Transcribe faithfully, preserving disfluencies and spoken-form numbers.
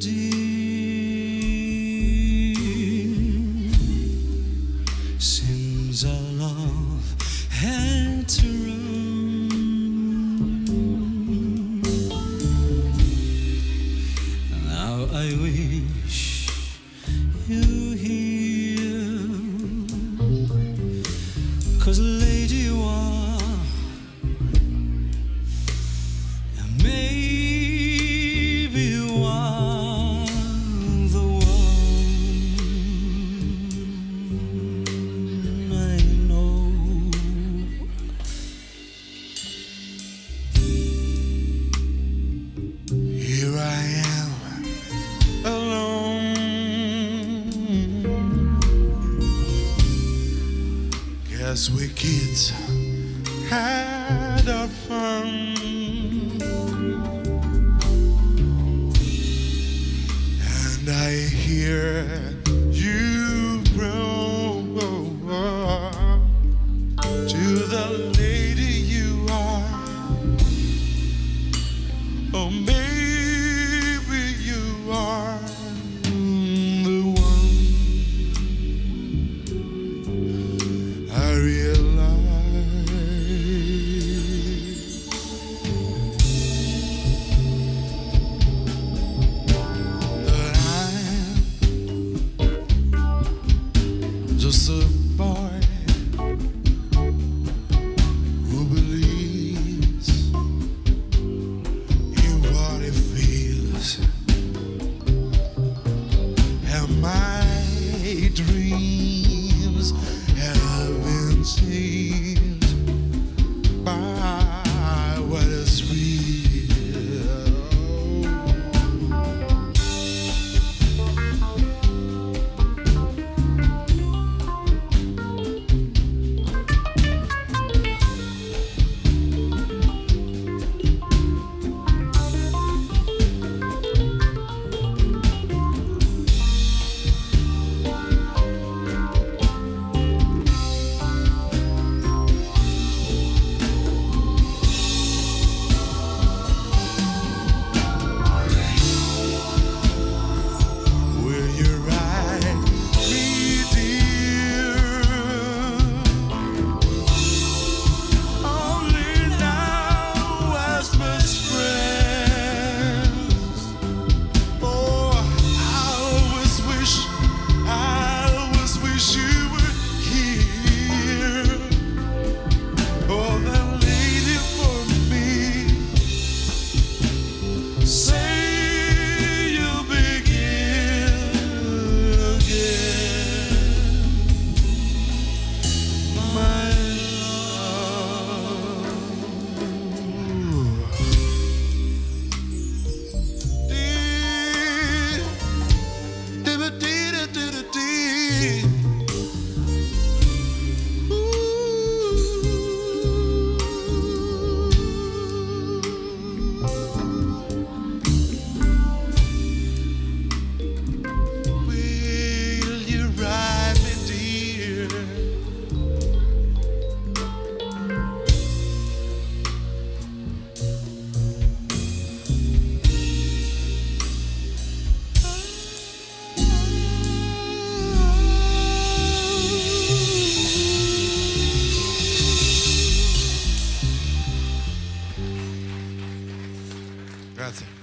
redeem. Since our love had to run, now I wish you here, 'cause lady you are, and maybe you are the one I know. Here I am, alone. Guess we kids had our fun, and I hear you grow to the lady you are. Oh, maybe you are the one I realize. Just a boy who believes in what he feels, and my dreams have been sealed by what is real. Gracias.